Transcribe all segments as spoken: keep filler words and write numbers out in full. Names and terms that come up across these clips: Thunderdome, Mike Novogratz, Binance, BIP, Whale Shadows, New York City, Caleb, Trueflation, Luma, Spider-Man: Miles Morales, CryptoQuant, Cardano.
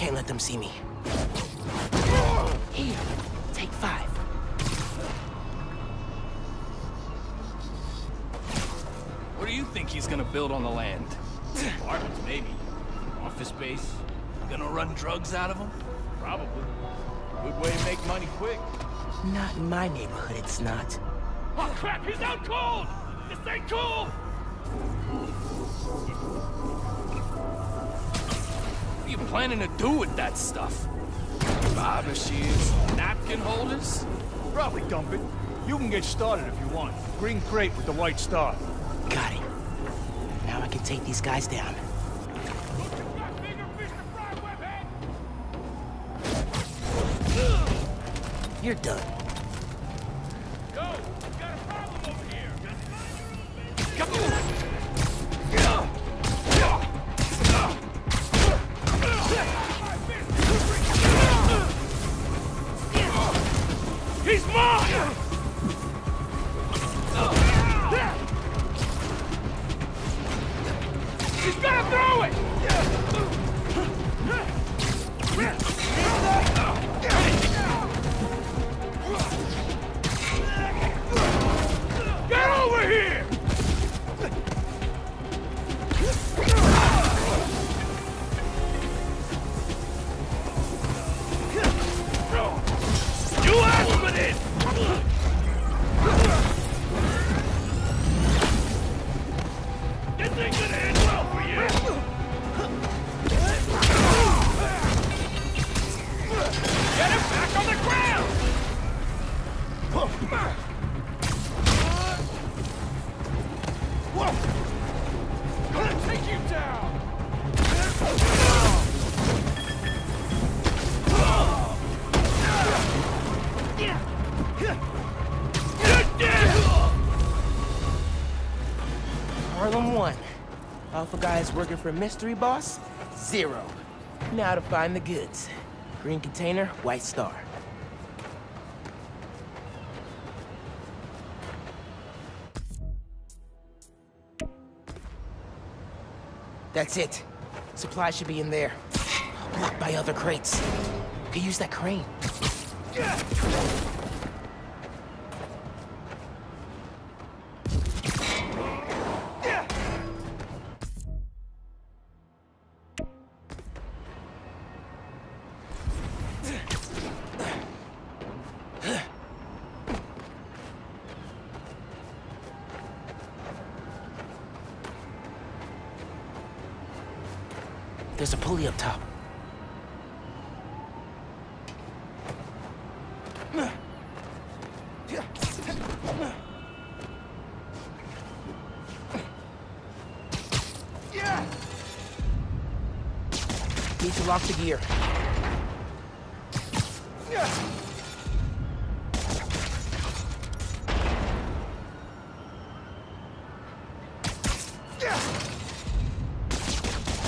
can't let them see me. Here, take five. What do you think he's gonna build on the land? Apartments, maybe. Office space. Gonna run drugs out of them? Probably. Good way to make money quick. Not in my neighborhood, it's not. Oh crap, he's out cold! This ain't cool! What are you planning to do with that stuff? Barber shears? Napkin holders? Probably dump it. You can get started if you want. Green crate with the white star. Got it. Now I can take these guys down. You're done. Yo, we got a problem over here. Just find your own man. He's mine! He's gonna throw it! Get over here! You asked for this! Alpha guys working for Mystery Boss, zero. Now to find the goods. Green container, white star. That's it. Supplies should be in there. Blocked by other crates. Could use that crane. Yeah. There's a pulley up top. Need to lock the gear.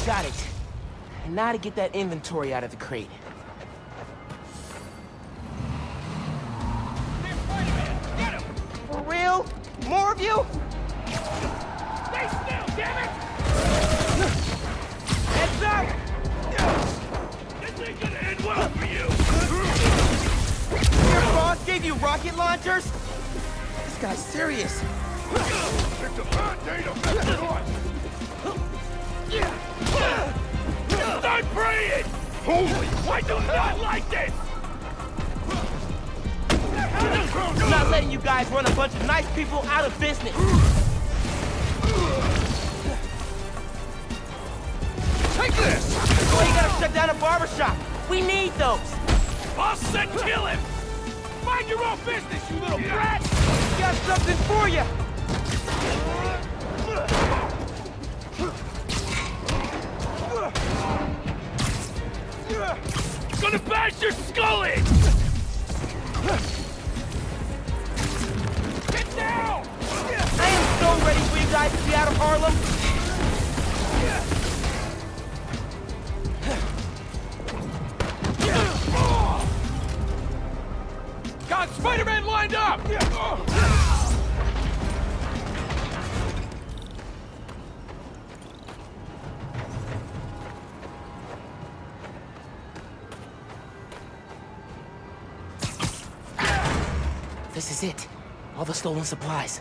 Got it. Now to get that inventory out of the crate. Hey, Spider-Man, get him! For real? More of you? Stay still, damn it! Head back! This ain't gonna end well for you! Your boss gave you rocket launchers? This guy's serious. It's a bad day to mess it on! Start praying! Holy! I do not like this! I'm not letting you guys run a bunch of nice people out of business! Take this! Well, you gotta shut down a barbershop! We need those! Boss said kill him! Mind your own business, you little brat! We got something for you! Gonna bash your skull in! Get down! I am so ready for you guys to be out of Harlem! Got Spider-Man lined up! This is it. All the stolen supplies.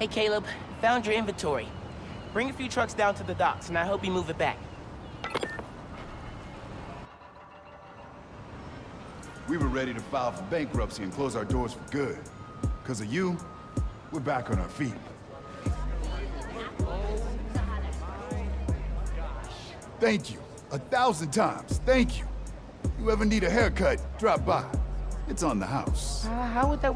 Hey, Caleb. Found your inventory. Bring a few trucks down to the docks, and I hope you move it back. We were ready to file for bankruptcy and close our doors for good. Because of you, we're back on our feet. Thank you. A thousand times. Thank you. You ever need a haircut, drop by. It's on the house. Uh, how would that